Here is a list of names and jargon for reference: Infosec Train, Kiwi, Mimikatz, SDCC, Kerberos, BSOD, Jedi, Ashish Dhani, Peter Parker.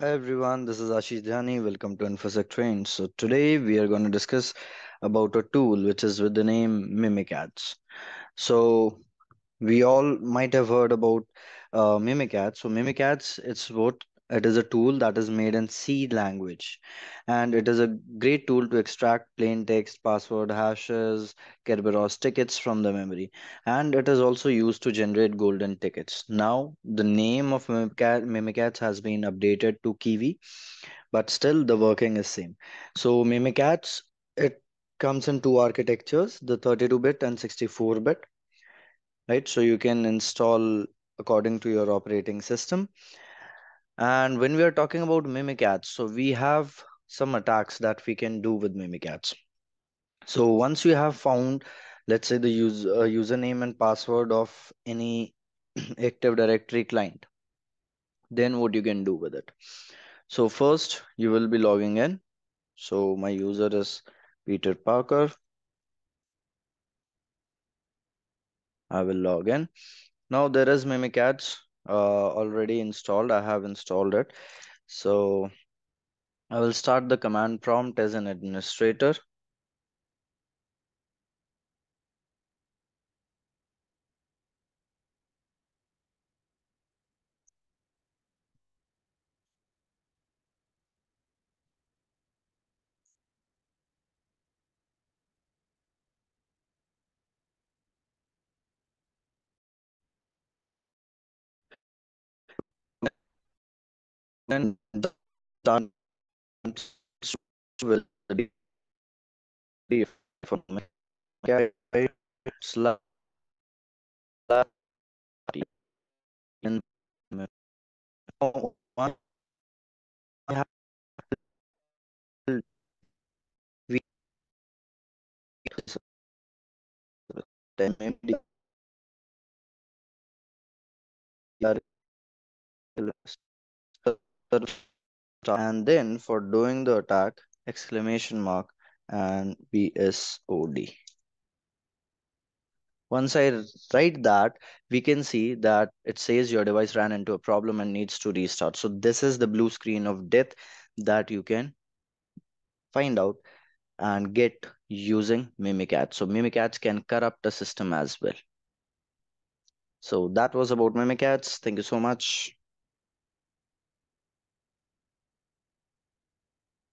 Hi everyone, this is Ashish Dhani. Welcome to Infosec Train. So today we are going to discuss about a tool which is with the name Mimikatz. So we all might have heard about Mimikatz. So Mimikatz, it is a tool that is made in C language, and it is a great tool to extract plain text, password hashes, Kerberos tickets from the memory, and it is also used to generate golden tickets. Now, the name of Mimikatz has been updated to Kiwi, but still the working is same. So Mimikatz, it comes in two architectures, the 32-bit and 64-bit, right? So you can install according to your operating system. And when we are talking about Mimikatz, so we have some attacks that we can do with Mimikatz. So once you have found, let's say, the username and password of any Active Directory client, then what you can do with it. So first you will be logging in. So my user is Peter Parker. I will log in. Now there is Mimikatz already installed. I have installed it. So I will start the command prompt as an administrator. And done will be for me and one we and then for doing the attack, ! And BSOD. Once I write that, we can see that it says your device ran into a problem and needs to restart. So this is the blue screen of death that you can find out and get using Mimikatz. So Mimikatz can corrupt a system as well. So that was about Mimikatz. Thank you so much.